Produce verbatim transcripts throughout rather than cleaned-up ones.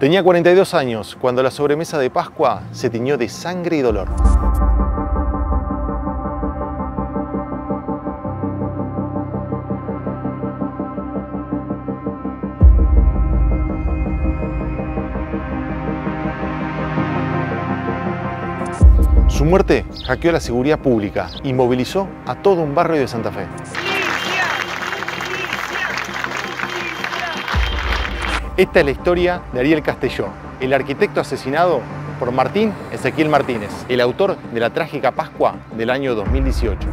Tenía cuarenta y dos años cuando la sobremesa de Pascua se tiñó de sangre y dolor. Su muerte hackeó la seguridad pública y movilizó a todo un barrio de Santa Fe. Esta es la historia de Ariel Castelló, el arquitecto asesinado por Martín Ezequiel Martínez, el autor de la trágica Pascua del año dos mil dieciocho.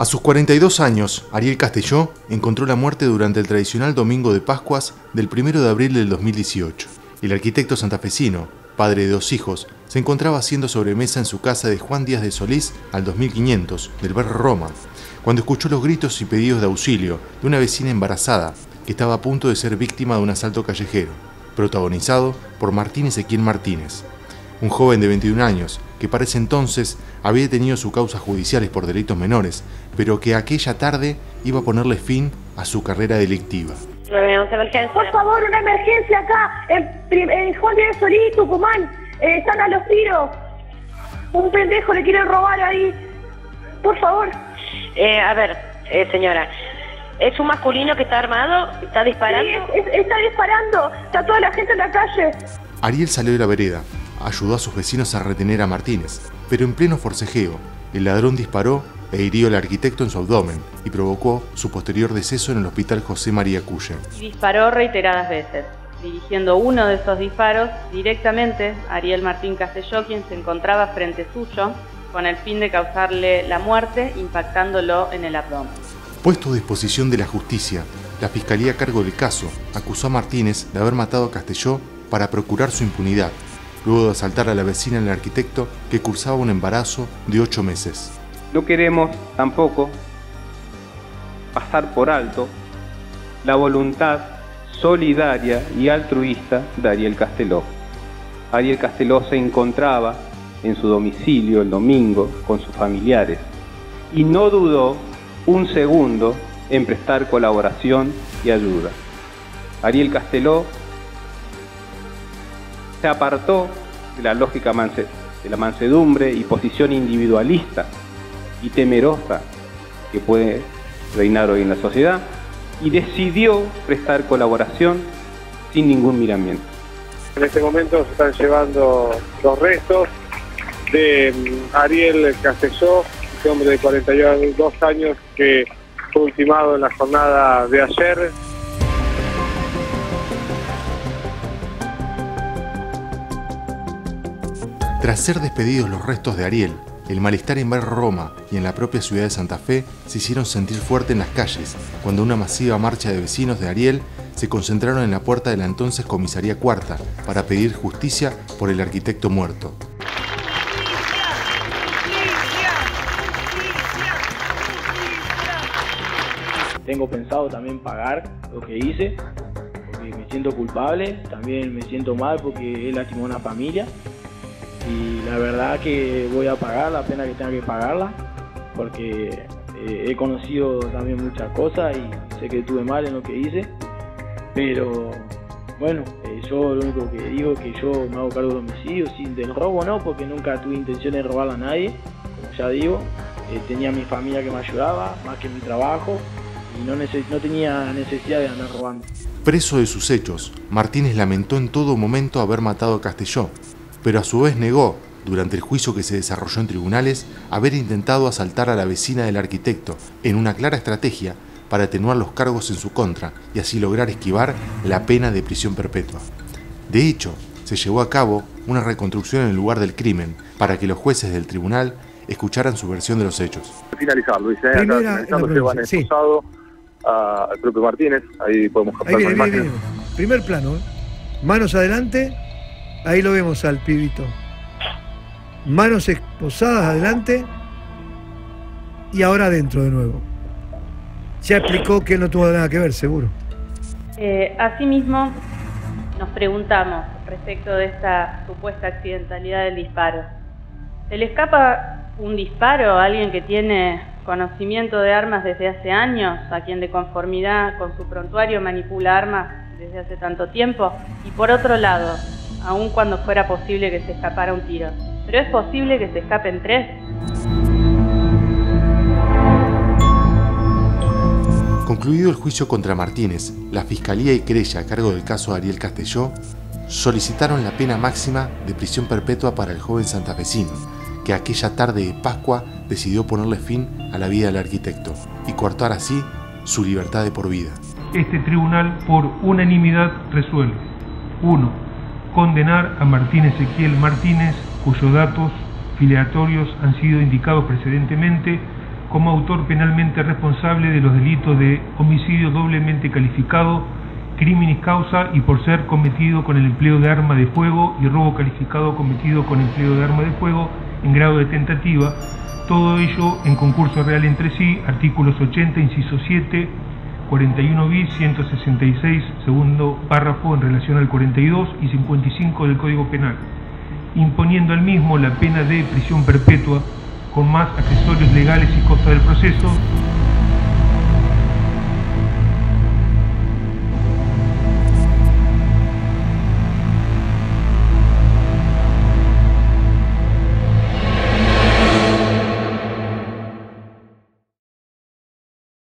A sus cuarenta y dos años, Ariel Castelló encontró la muerte durante el tradicional Domingo de Pascuas del primero de abril del dos mil dieciocho. El arquitecto santafesino, padre de dos hijos, se encontraba haciendo sobremesa en su casa de Juan Díaz de Solís al dos mil quinientos del barrio Roma, cuando escuchó los gritos y pedidos de auxilio de una vecina embarazada que estaba a punto de ser víctima de un asalto callejero, protagonizado por Martín Ezequiel Martínez, un joven de veintiún años que para ese entonces había tenido sus causas judiciales por delitos menores, pero que aquella tarde iba a ponerle fin a su carrera delictiva. Por favor, una emergencia acá, en, en Juan Díaz de Solís, Tucumán, eh, están a los tiros. Un pendejo le quieren robar ahí. Por favor. Eh, a ver, eh, señora, ¿es un masculino que está armado? ¿Está disparando? Sí, es, es, está disparando, está toda la gente en la calle. Ariel salió de la vereda. Ayudó a sus vecinos a retener a Martínez, pero en pleno forcejeo, el ladrón disparó e hirió al arquitecto en su abdomen y provocó su posterior deceso en el Hospital José María Cullen. Y disparó reiteradas veces, dirigiendo uno de esos disparos directamente a Ariel Martín Castelló, quien se encontraba frente suyo, con el fin de causarle la muerte, impactándolo en el abdomen. Puesto a disposición de la justicia, la fiscalía a cargo del caso acusó a Martínez de haber matado a Castelló para procurar su impunidad, luego de asaltar a la vecina del arquitecto que cursaba un embarazo de ocho meses. No queremos tampoco pasar por alto la voluntad solidaria y altruista de Ariel Castelló. Ariel Castelló se encontraba en su domicilio el domingo con sus familiares y no dudó un segundo en prestar colaboración y ayuda. Ariel Castelló se apartó de la lógica manse, de la mansedumbre y posición individualista y temerosa que puede reinar hoy en la sociedad y decidió prestar colaboración sin ningún miramiento. En este momento se están llevando los restos de Ariel Castelló, este hombre de cuarenta y dos años que fue ultimado en la jornada de ayer. Tras ser despedidos los restos de Ariel, el malestar en barrio Roma y en la propia ciudad de Santa Fe se hicieron sentir fuerte en las calles, cuando una masiva marcha de vecinos de Ariel se concentraron en la puerta de la entonces Comisaría Cuarta para pedir justicia por el arquitecto muerto. Tengo pensado también pagar lo que hice, porque me siento culpable, también me siento mal porque él lastimó a una familia. Y la verdad que voy a pagar la pena que tenga que pagarla, porque eh, he conocido también muchas cosas y sé que estuve mal en lo que hice, pero bueno, eh, yo lo único que digo es que yo me hago cargo del homicidio, sin del robo no, porque nunca tuve intención de robarla a nadie, como ya digo, eh, tenía mi familia que me ayudaba, más que mi trabajo, y no, neces- no tenía necesidad de andar robando. Preso de sus hechos, Martínez lamentó en todo momento haber matado a Castelló, pero a su vez negó, durante el juicio que se desarrolló en tribunales, haber intentado asaltar a la vecina del arquitecto en una clara estrategia para atenuar los cargos en su contra y así lograr esquivar la pena de prisión perpetua. De hecho, se llevó a cabo una reconstrucción en el lugar del crimen para que los jueces del tribunal escucharan su versión de los hechos. Finalizar, Luis, ¿eh? Finalizando, llevan expulsado al propio Martínez, ahí podemos captar ahí viene, con viene, imágenes. Viene. Primer plano, ¿eh? Manos adelante, ahí lo vemos al pibito. Manos esposadas adelante y ahora adentro de nuevo. Ya explicó que él no tuvo nada que ver, seguro. Eh, asimismo, nos preguntamos respecto de esta supuesta accidentalidad del disparo. ¿Se le escapa un disparo a alguien que tiene conocimiento de armas desde hace años, a quien de conformidad con su prontuario manipula armas desde hace tanto tiempo? Y por otro lado, aun cuando fuera posible que se escapara un tiro, ¿pero es posible que se escapen tres? Concluido el juicio contra Martínez, la Fiscalía y Querella a cargo del caso Ariel Castelló solicitaron la pena máxima de prisión perpetua para el joven santafesino, que aquella tarde de Pascua decidió ponerle fin a la vida del arquitecto y coartar así su libertad de por vida. Este tribunal por unanimidad resuelve: uno. Condenar a Martín Ezequiel Martínez, cuyos datos filiatorios han sido indicados precedentemente, como autor penalmente responsable de los delitos de homicidio doblemente calificado, crímenes causa y por ser cometido con el empleo de arma de fuego y robo calificado cometido con empleo de arma de fuego en grado de tentativa, todo ello en concurso real entre sí, artículos ochenta, inciso siete, cuarenta y uno bis, ciento sesenta y seis, segundo párrafo en relación al cuarenta y dos y cincuenta y cinco del Código Penal, imponiendo al mismo la pena de prisión perpetua con más accesorios legales y costa del proceso.